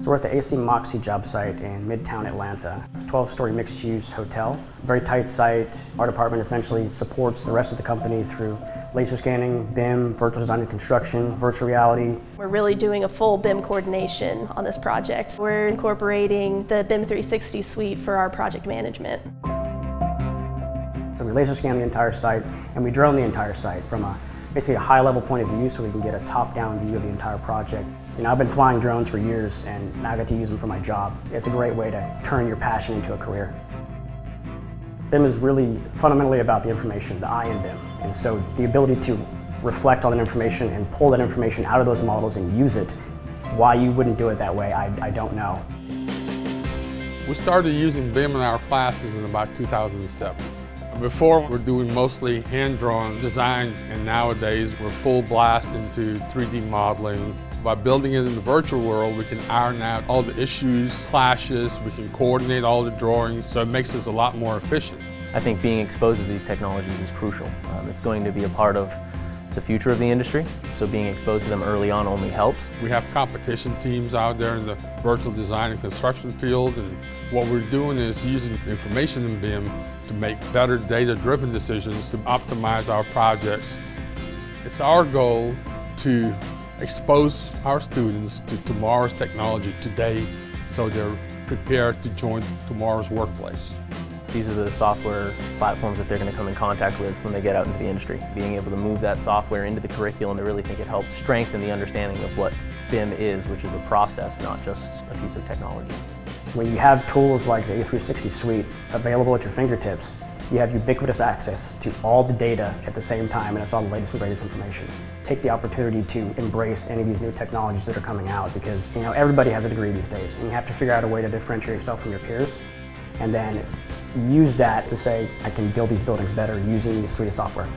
So we're at the AC Moxie job site in Midtown Atlanta. It's a 12-story mixed-use hotel. Very tight site. Our department essentially supports the rest of the company through laser scanning, BIM, virtual design and construction, virtual reality. We're really doing a full BIM coordination on this project. We're incorporating the BIM 360 suite for our project management. So we laser scan the entire site and we drone the entire site from basically a high-level point of view so we can get a top-down view of the entire project. You know, I've been flying drones for years and now I get to use them for my job. It's a great way to turn your passion into a career. BIM is really fundamentally about the information, the I in BIM. And so the ability to reflect on that information and pull that information out of those models and use it. Why you wouldn't do it that way, I don't know. We started using BIM in our classes in about 2007. Before, we're doing mostly hand-drawn designs, and nowadays we're full blast into 3D modeling. By building it in the virtual world, we can iron out all the issues, clashes, we can coordinate all the drawings, so it makes us a lot more efficient. I think being exposed to these technologies is crucial. It's going to be a part of the future of the industry, so being exposed to them early on only helps. We have competition teams out there in the virtual design and construction field, and what we're doing is using information in BIM to make better data-driven decisions to optimize our projects. It's our goal to expose our students to tomorrow's technology today so they're prepared to join tomorrow's workplace. These are the software platforms that they're going to come in contact with when they get out into the industry. Being able to move that software into the curriculum, I really think it helps strengthen the understanding of what BIM is, which is a process, not just a piece of technology. When you have tools like the A360 suite available at your fingertips, you have ubiquitous access to all the data at the same time, and it's all the latest and greatest information. Take the opportunity to embrace any of these new technologies that are coming out, because you know everybody has a degree these days, and you have to figure out a way to differentiate yourself from your peers, and then use that to say, I can build these buildings better using this suite of software.